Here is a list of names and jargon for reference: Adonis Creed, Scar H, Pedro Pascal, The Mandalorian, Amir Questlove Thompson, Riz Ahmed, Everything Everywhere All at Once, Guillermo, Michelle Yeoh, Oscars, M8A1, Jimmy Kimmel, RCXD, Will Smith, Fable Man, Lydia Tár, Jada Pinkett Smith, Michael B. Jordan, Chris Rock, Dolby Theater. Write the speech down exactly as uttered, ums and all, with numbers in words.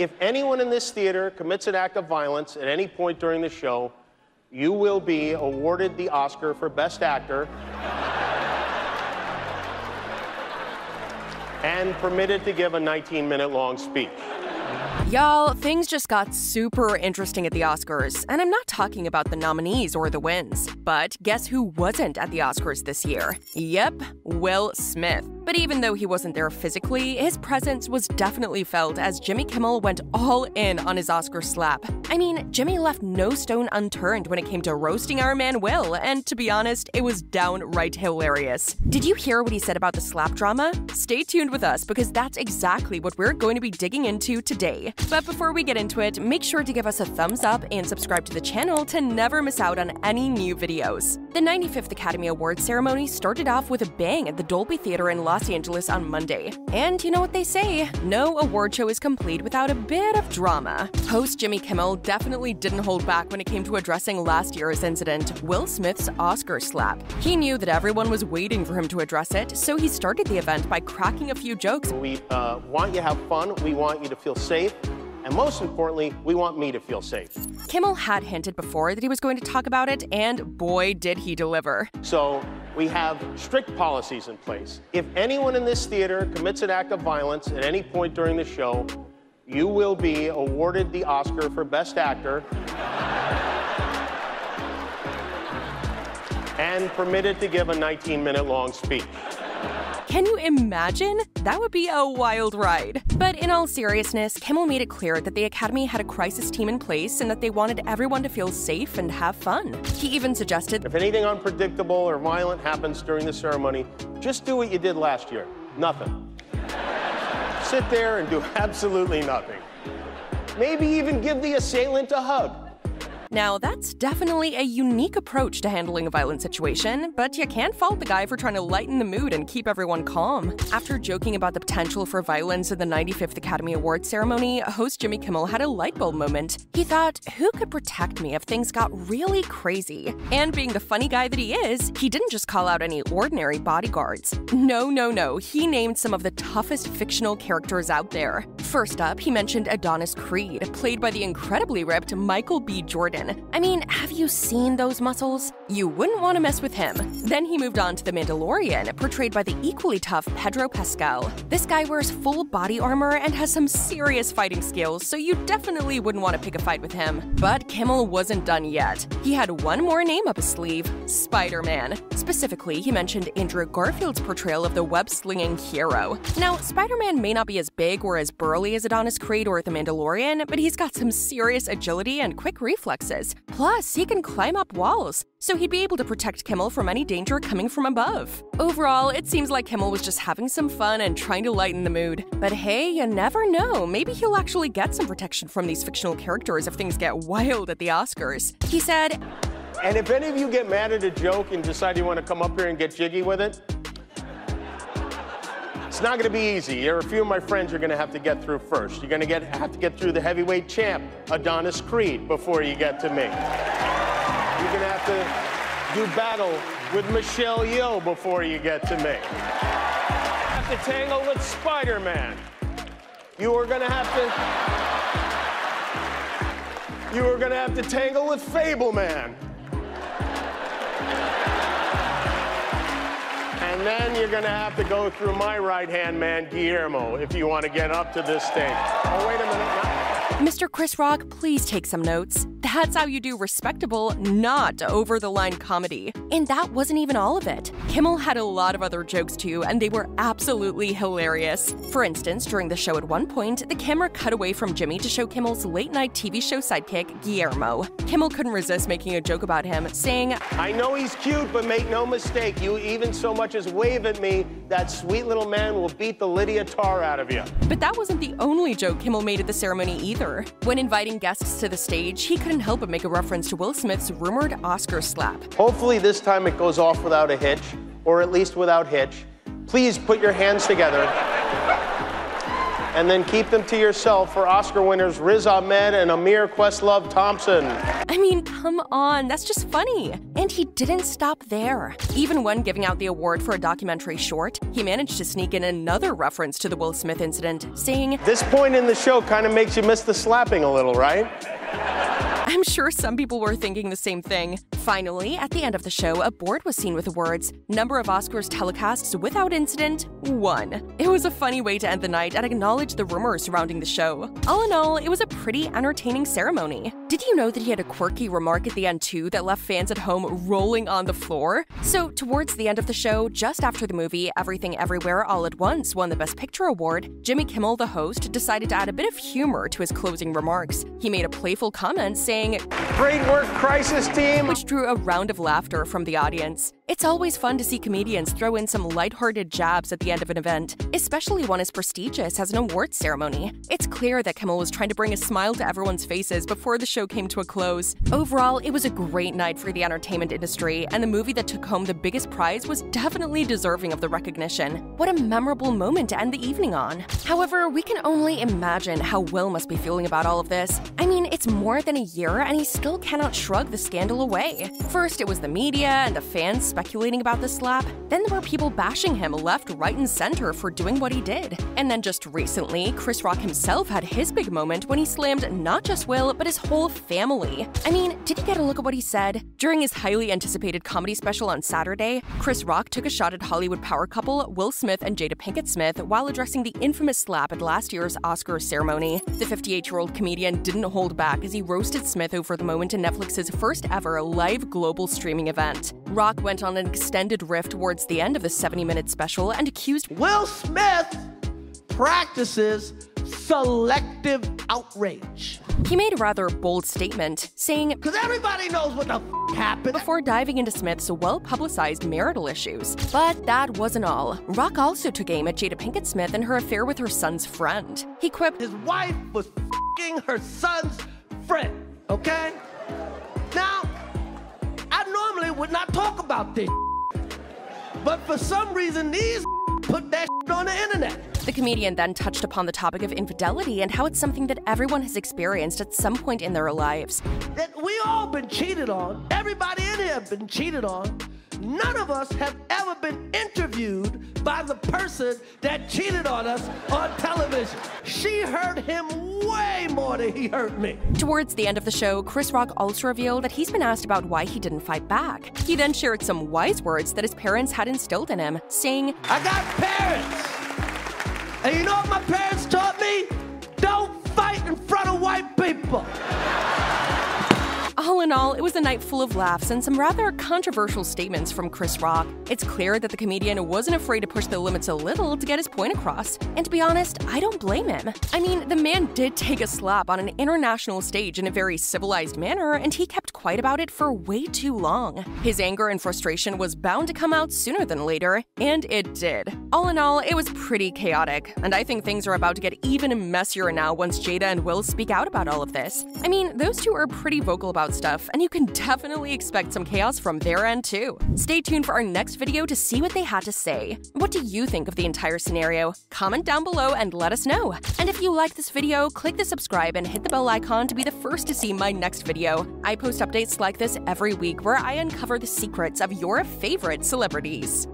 if anyone in this theater commits an act of violence at any point during the show, you will be awarded the Oscar for Best Actor and permitted to give a nineteen minute long speech. Y'all, things just got super interesting at the Oscars, and I'm not talking about the nominees or the wins. But guess who wasn't at the Oscars this year? Yep, Will Smith. But even though he wasn't there physically, his presence was definitely felt as Jimmy Kimmel went all in on his Oscar slap. I mean, Jimmy left no stone unturned when it came to roasting our man Will, and to be honest, it was downright hilarious. Did you hear what he said about the slap drama? Stay tuned with us, because that's exactly what we're going to be digging into today. But before we get into it, make sure to give us a thumbs up and subscribe to the channel to never miss out on any new videos. The ninety-fifth Academy Awards ceremony started off with a bang at the Dolby Theater in Los Angeles on Monday. And you know what they say, no award show is complete without a bit of drama. Host Jimmy Kimmel definitely didn't hold back when it came to addressing last year's incident, Will Smith's Oscar slap. He knew that everyone was waiting for him to address it, so he started the event by cracking a few jokes. We uh, want you to have fun, we want you to feel safe. And most importantly, we want me to feel safe. Kimmel had hinted before that he was going to talk about it, and boy, did he deliver. So we have strict policies in place. If anyone in this theater commits an act of violence at any point during the show, you will be awarded the Oscar for Best Actor and permitted to give a nineteen minute long speech. Can you imagine? That would be a wild ride. But in all seriousness, Kimmel made it clear that the Academy had a crisis team in place and that they wanted everyone to feel safe and have fun. He even suggested, if anything unpredictable or violent happens during the ceremony, just do what you did last year. Nothing. Sit there and do absolutely nothing. Maybe even give the assailant a hug. Now, that's definitely a unique approach to handling a violent situation, but you can't fault the guy for trying to lighten the mood and keep everyone calm. After joking about the potential for violence in the ninety-fifth Academy Awards ceremony, host Jimmy Kimmel had a lightbulb moment. He thought, who could protect me if things got really crazy? And being the funny guy that he is, he didn't just call out any ordinary bodyguards. No, no, no, he named some of the toughest fictional characters out there. First up, he mentioned Adonis Creed, played by the incredibly ripped Michael B. Jordan. I mean, have you seen those muscles? You wouldn't want to mess with him. Then he moved on to The Mandalorian, portrayed by the equally tough Pedro Pascal. This guy wears full body armor and has some serious fighting skills, so you definitely wouldn't want to pick a fight with him. But Kimmel wasn't done yet. He had one more name up his sleeve, Spider-Man. Specifically, he mentioned Andrew Garfield's portrayal of the web-slinging hero. Now, Spider-Man may not be as big or as burly as Adonis Creed or The Mandalorian, but he's got some serious agility and quick reflexes. Plus, he can climb up walls, so he'd be able to protect Kimmel from any danger coming from above. Overall, it seems like Kimmel was just having some fun and trying to lighten the mood. But hey, you never know, maybe he'll actually get some protection from these fictional characters if things get wild at the Oscars. He said, and if any of you get mad at a joke and decide you want to come up here and get jiggy with it, it's not going to be easy. There are a few of my friends you're going to have to get through first. You're going to get, have to get through the heavyweight champ, Adonis Creed, before you get to me. You're going to have to do battle with Michelle Yeoh before you get to me. You have to tangle with Spider-Man. You are going to have to... You are going to have to tangle with Fable Man. And then you're gonna have to go through my right-hand man, Guillermo, if you want to get up to this stage. Oh, wait a minute. Mister Chris Rock, please take some notes. That's how you do respectable, not over-the-line comedy. And that wasn't even all of it. Kimmel had a lot of other jokes too, and they were absolutely hilarious. For instance, during the show at one point, the camera cut away from Jimmy to show Kimmel's late-night T V show sidekick, Guillermo. Kimmel couldn't resist making a joke about him, saying, I know he's cute, but make no mistake, you even so much as wave at me, that sweet little man will beat the Lydia Tár out of you. But that wasn't the only joke Kimmel made at the ceremony either. When inviting guests to the stage, he could couldn't help but make a reference to Will Smith's rumored Oscar slap. Hopefully this time it goes off without a hitch, or at least without hitch. Please put your hands together and then keep them to yourself for Oscar winners Riz Ahmed and Amir Questlove Thompson. I mean, come on, that's just funny. And he he didn't stop there. Even when giving out the award for a documentary short, he managed to sneak in another reference to the Will Smith incident, saying, "This point in the show kind of makes you miss the slapping a little, right?" I'm sure some people were thinking the same thing. Finally, at the end of the show, a board was seen with the words, "Number of Oscars telecasts without incident, one." It was a funny way to end the night and acknowledge the rumors surrounding the show. All in all, it was a pretty entertaining ceremony. Did you know that he had a quirky remark at the end too that left fans at home rolling on the floor? So towards the end of the show, just after the movie Everything Everywhere All at Once won the Best Picture award, Jimmy Kimmel, the host, decided to add a bit of humor to his closing remarks. He made a playful comment saying, "Great work, crisis team," which drew a round of laughter from the audience. It's always fun to see comedians throw in some lighthearted jabs at the end of an event, especially one as prestigious as an awards ceremony. It's clear that Kimmel was trying to bring a smile to everyone's faces before the show came to a close. Overall, it was a great night for the entertainment industry, and the movie that took home the biggest prize was definitely deserving of the recognition. What a memorable moment to end the evening on. However, we can only imagine how Will must be feeling about all of this. I mean, it's more than a year, and he still cannot shrug the scandal away. First, it was the media and the fans speculating about the slap. Then there were people bashing him left, right, and center for doing what he did. And then just recently, Chris Rock himself had his big moment when he slammed not just Will, but his whole family. I mean, did you get a look at what he said? During his highly anticipated comedy special on Saturday, Chris Rock took a shot at Hollywood power couple Will Smith and Jada Pinkett Smith while addressing the infamous slap at last year's Oscars ceremony. The fifty-eight-year-old comedian didn't hold back as he roasted Smith over the moment in Netflix's first ever live global streaming event. Rock went on an extended riff towards the end of the seventy-minute special and accused Will Smith practices selective outrage. He made a rather bold statement, saying, "Because everybody knows what the f happened," before diving into Smith's well-publicized marital issues. But that wasn't all. Rock also took aim at Jada Pinkett Smith and her affair with her son's friend. He quipped, "His wife was f***ing her son's friend. Okay? Now, I normally would not talk about this, but for some reason, these put that on the internet." The comedian then touched upon the topic of infidelity and how it's something that everyone has experienced at some point in their lives. That we all been cheated on. Everybody in here been cheated on. None of us have ever been interviewed by the person that cheated on us on television. She hurt him way more than he hurt me. Towards the end of the show, Chris Rock also revealed that he's been asked about why he didn't fight back. He then shared some wise words that his parents had instilled in him, saying, "I got parents, and you know what my parents taught me? Don't fight in front of white people." All in all, it was a night full of laughs and some rather controversial statements from Chris Rock. It's clear that the comedian wasn't afraid to push the limits a little to get his point across. And to be honest, I don't blame him. I mean, the man did take a slap on an international stage in a very civilized manner, and he kept quiet about it for way too long. His anger and frustration was bound to come out sooner than later, and it did. All in all, it was pretty chaotic, and I think things are about to get even messier now once Jada and Will speak out about all of this. I mean, those two are pretty vocal about stuff, and you can definitely expect some chaos from their end too. Stay tuned for our next video to see what they had to say. What do you think of the entire scenario? Comment down below and let us know. And if you like this video, click the subscribe and hit the bell icon to be the first to see my next video. I post updates like this every week where I uncover the secrets of your favorite celebrities.